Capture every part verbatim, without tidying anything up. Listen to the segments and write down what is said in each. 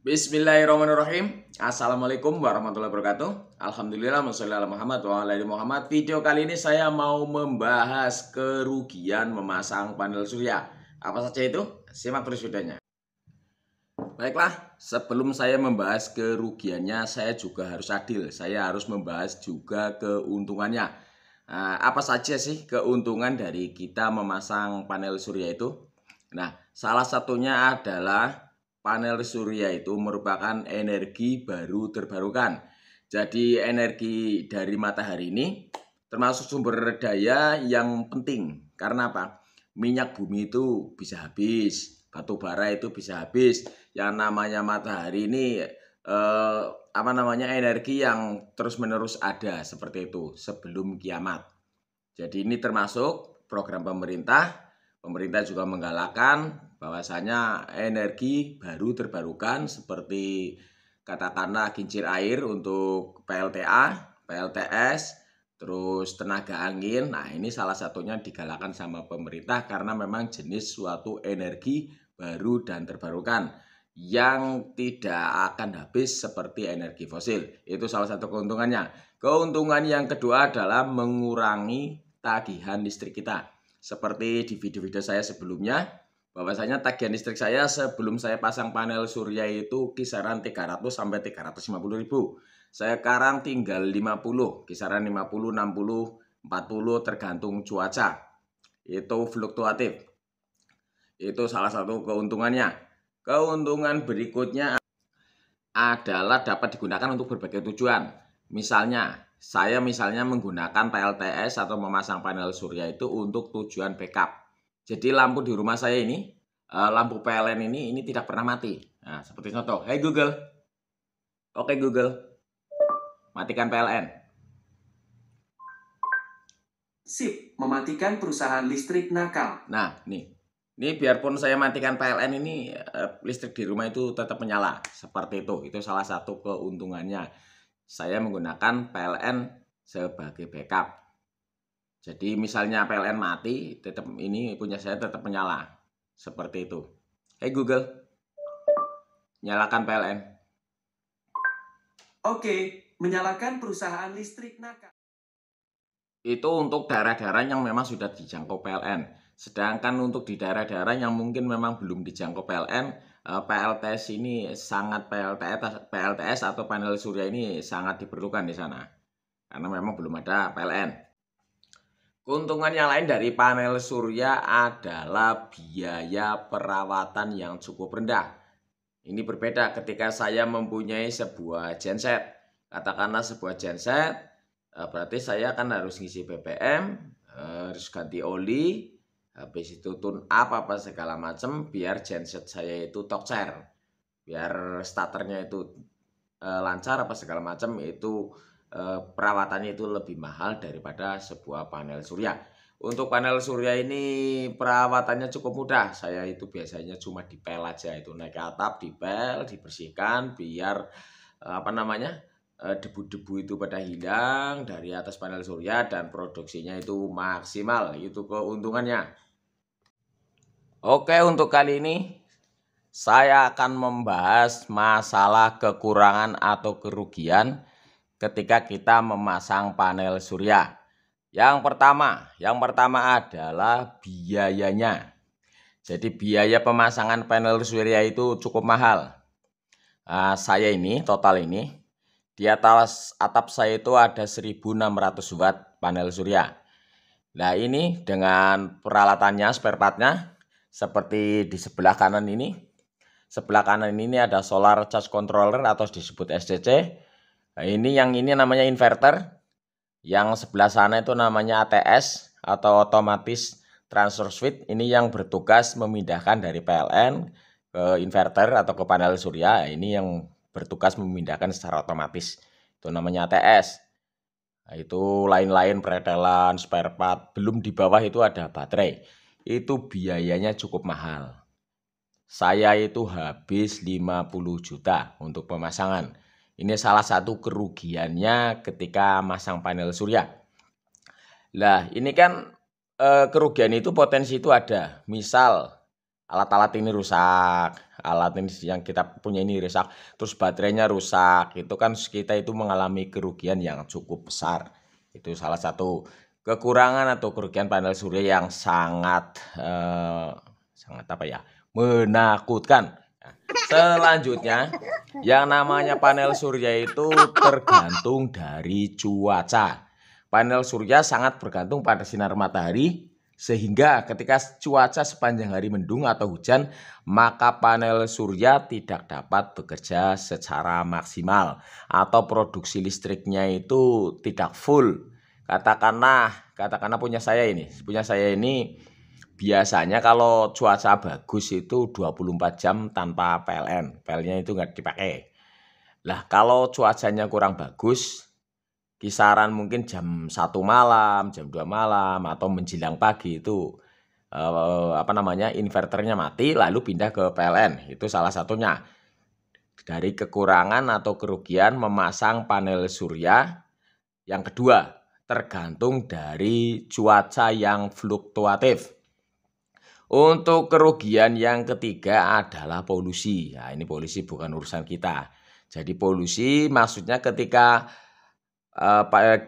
Bismillahirrahmanirrahim. Assalamualaikum warahmatullahi wabarakatuh. Alhamdulillah, mashallah Muhammad wa ala ali Muhammad. Video kali ini saya mau membahas kerugian memasang panel surya. Apa saja itu? Simak terus videonya. Baiklah, sebelum saya membahas kerugiannya, saya juga harus adil. Saya harus membahas juga keuntungannya. Apa saja sih keuntungan dari kita memasang panel surya itu? Nah, salah satunya adalah panel surya itu merupakan energi baru terbarukan. Jadi energi dari matahari ini termasuk sumber daya yang penting. Karena apa? Minyak bumi itu bisa habis, batu bara itu bisa habis. Yang namanya matahari ini eh, apa namanya energi yang terus-menerus ada seperti itu sebelum kiamat. Jadi ini termasuk program pemerintah. Pemerintah juga menggalakkan bahwasanya energi baru terbarukan seperti katakanlah kincir air untuk P L T A, P L T S, terus tenaga angin. Nah, ini salah satunya digalakkan sama pemerintah karena memang jenis suatu energi baru dan terbarukan yang tidak akan habis seperti energi fosil. Itu salah satu keuntungannya. Keuntungan yang kedua adalah mengurangi tagihan listrik kita. Seperti di video-video saya sebelumnya, bahwasanya tagihan listrik saya sebelum saya pasang panel surya itu kisaran tiga ratus sampai tiga ratus lima puluh ribu. Sekarang tinggal lima puluh, kisaran lima puluh, enam puluh, empat puluh tergantung cuaca. Itu fluktuatif. Itu salah satu keuntungannya. Keuntungan berikutnya adalah dapat digunakan untuk berbagai tujuan. Misalnya, saya misalnya menggunakan P L T S atau memasang panel surya itu untuk tujuan backup. Jadi lampu di rumah saya ini, lampu P L N ini, ini tidak pernah mati. Nah, seperti contoh, hey Google, oke Google, matikan P L N. Sip, mematikan perusahaan listrik nakal. Nah, nih, ini biarpun saya matikan P L N ini, listrik di rumah itu tetap menyala. Seperti itu, itu salah satu keuntungannya. Saya menggunakan P L N sebagai backup. Jadi misalnya P L N mati, tetap ini punya saya tetap menyala. Seperti itu. Hey Google, nyalakan P L N. Oke, menyalakan perusahaan listrik nakal. Itu untuk daerah-daerah yang memang sudah dijangkau P L N. Sedangkan untuk di daerah-daerah yang mungkin memang belum dijangkau P L N, P L T S ini sangat P L T S atau panel surya ini sangat diperlukan di sana. Karena memang belum ada P L N. Keuntungan yang lain dari panel surya adalah biaya perawatan yang cukup rendah. Ini berbeda ketika saya mempunyai sebuah genset. Katakanlah sebuah genset, berarti saya kan harus ngisi B B M, harus ganti oli, habis itu tune up apa segala macam biar genset saya itu torcher. Biar starternya itu lancar apa segala macam itu. Perawatannya itu lebih mahal daripada sebuah panel surya. Untuk panel surya ini perawatannya cukup mudah. Saya itu biasanya cuma dipel aja, itu naik ke atap, dipel, dibersihkan biar apa namanya debu-debu itu pada hilang dari atas panel surya dan produksinya itu maksimal. Itu keuntungannya. Oke, untuk kali ini saya akan membahas masalah kekurangan atau kerugian ketika kita memasang panel surya. Yang pertama, yang pertama adalah biayanya. Jadi biaya pemasangan panel surya itu cukup mahal. Uh, saya ini, total ini, di atas atap saya itu ada seribu enam ratus watt panel surya. Nah ini dengan peralatannya, spare partnya, seperti di sebelah kanan ini. Sebelah kanan ini ada solar charge controller atau disebut S C C. Nah, ini yang ini namanya inverter, yang sebelah sana itu namanya A T S atau otomatis transfer switch. Ini yang bertugas memindahkan dari P L N ke inverter atau ke panel surya. Ini yang bertugas memindahkan secara otomatis. Itu namanya A T S. Nah, itu lain-lain peretelan, spare part, belum di bawah itu ada baterai. Itu biayanya cukup mahal. Saya itu habis lima puluh juta untuk pemasangan. Ini salah satu kerugiannya ketika masang panel surya. Nah, ini kan e, kerugian itu potensi itu ada. Misal alat-alat ini rusak, alat ini yang kita punya ini rusak, terus baterainya rusak, itu kan kita itu mengalami kerugian yang cukup besar. Itu salah satu kekurangan atau kerugian panel surya yang sangat eh, sangat apa ya menakutkan. Selanjutnya, yang namanya panel surya itu tergantung dari cuaca. Panel surya sangat bergantung pada sinar matahari, sehingga ketika cuaca sepanjang hari mendung atau hujan, maka panel surya tidak dapat bekerja secara maksimal atau produksi listriknya itu tidak full. Katakanlah, katakanlah punya saya ini, punya saya ini biasanya kalau cuaca bagus itu dua puluh empat jam tanpa P L N, P L N-nya itu nggak dipakai. Lah kalau cuacanya kurang bagus, kisaran mungkin jam satu malam, jam dua malam, atau menjelang pagi itu eh, apa namanya inverternya mati lalu pindah ke P L N. Itu salah satunya dari kekurangan atau kerugian memasang panel surya. Yang kedua, tergantung dari cuaca yang fluktuatif. Untuk kerugian yang ketiga adalah polusi. Nah, ini polusi bukan urusan kita. Jadi polusi maksudnya ketika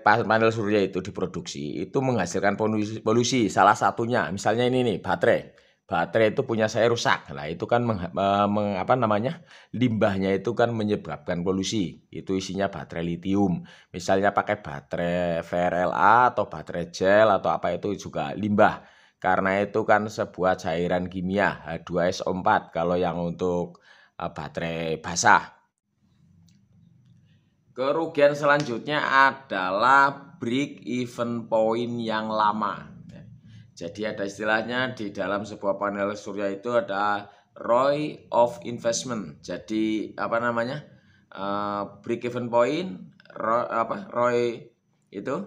panel surya itu diproduksi itu menghasilkan polusi, salah satunya misalnya ini nih, baterai baterai itu punya saya rusak. Nah itu kan meng, meng, apa namanya limbahnya itu kan menyebabkan polusi. Itu isinya baterai litium, misalnya pakai baterai V R L A atau baterai gel atau apa, itu juga limbah karena itu kan sebuah cairan kimia H dua S O empat kalau yang untuk baterai basah. Kerugian selanjutnya adalah break even point yang lama. Jadi ada istilahnya di dalam sebuah panel surya itu ada R O I of investment. Jadi apa namanya uh, break even point, R O I, apa R O I itu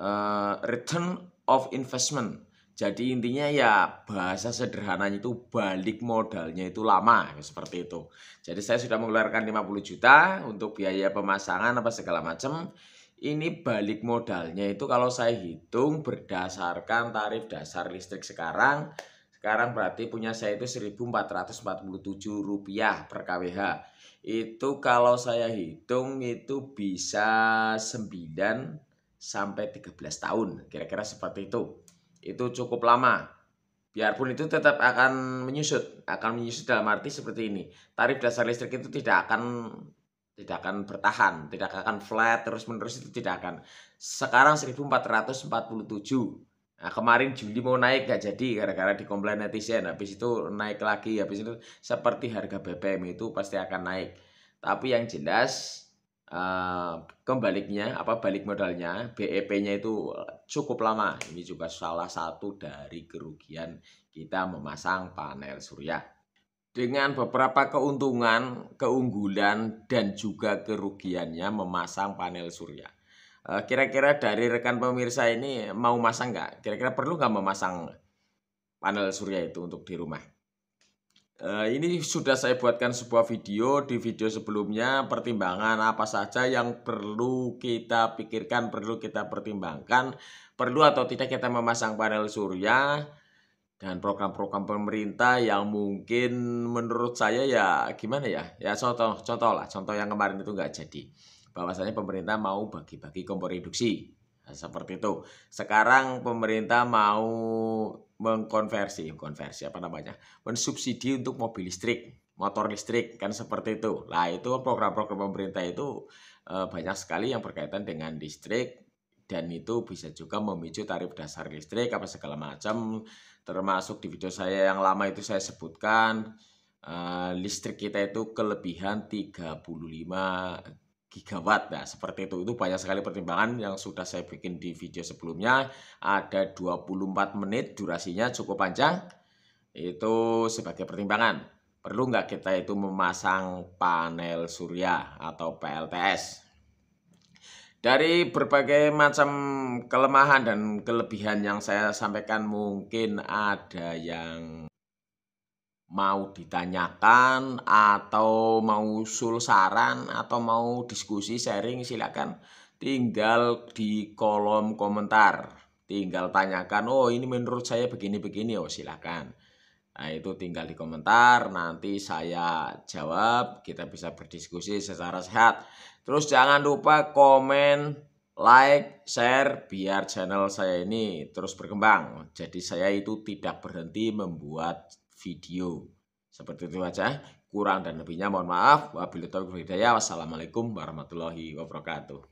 uh, return of investment. Jadi intinya ya bahasa sederhananya itu balik modalnya itu lama, seperti itu. Jadi saya sudah mengeluarkan lima puluh juta untuk biaya pemasangan apa segala macam. Ini balik modalnya itu kalau saya hitung berdasarkan tarif dasar listrik sekarang. Sekarang berarti punya saya itu seribu empat ratus empat puluh tujuh rupiah per K W H. Itu kalau saya hitung itu bisa sembilan sampai tiga belas tahun. Kira-kira seperti itu. Itu cukup lama, biarpun itu tetap akan menyusut, akan menyusut dalam arti seperti ini. Tarif dasar listrik itu tidak akan tidak akan bertahan, tidak akan flat terus-menerus, itu tidak akan. Sekarang seribu empat ratus empat puluh tujuh. Nah, kemarin Juli mau naik nggak jadi gara-gara dikomplain netizen, habis itu naik lagi, habis itu seperti harga B B M itu pasti akan naik. Tapi yang jelas Uh, kembaliknya apa balik modalnya B E P-nya itu cukup lama. Ini juga salah satu dari kerugian kita memasang panel surya. Dengan beberapa keuntungan, keunggulan dan juga kerugiannya memasang panel surya. Kira-kira uh, dari rekan pemirsa ini mau masang nggak? Kira-kira perlu nggak memasang panel surya itu untuk di rumah? Uh, ini sudah saya buatkan sebuah video di video sebelumnya, pertimbangan apa saja yang perlu kita pikirkan, perlu kita pertimbangkan, perlu atau tidak kita memasang panel surya, dan program-program pemerintah yang mungkin menurut saya ya gimana ya, ya contoh, contoh lah, contoh yang kemarin itu nggak jadi, bahwasanya pemerintah mau bagi-bagi kompor induksi. Nah, seperti itu. Sekarang pemerintah mau mengkonversi, konversi apa namanya, mensubsidi untuk mobil listrik, motor listrik, kan seperti itu. Nah itu program-program pemerintah itu e, banyak sekali yang berkaitan dengan listrik, dan itu bisa juga memicu tarif dasar listrik apa segala macam. Termasuk di video saya yang lama itu saya sebutkan e, listrik kita itu kelebihan tiga puluh lima gigawatt. Nah seperti itu. Itu banyak sekali pertimbangan yang sudah saya bikin di video sebelumnya. Ada dua puluh empat menit, durasinya cukup panjang. Itu sebagai pertimbangan, perlu nggak kita itu memasang panel surya atau P L T S. Dari berbagai macam kelemahan dan kelebihan yang saya sampaikan, mungkin ada yang mau ditanyakan atau mau usul saran atau mau diskusi sharing, silakan tinggal di kolom komentar, tinggal tanyakan, oh ini menurut saya begini-begini, oh silakan. Nah, itu tinggal di komentar, nanti saya jawab, kita bisa berdiskusi secara sehat. Terus jangan lupa komen, like, share, biar channel saya ini terus berkembang. Jadi saya itu tidak berhenti membuat video. Seperti itu aja, kurang dan lebihnya mohon maaf. Wabillahi taufiq wal hidayah. Wassalamualaikum warahmatullahi wabarakatuh.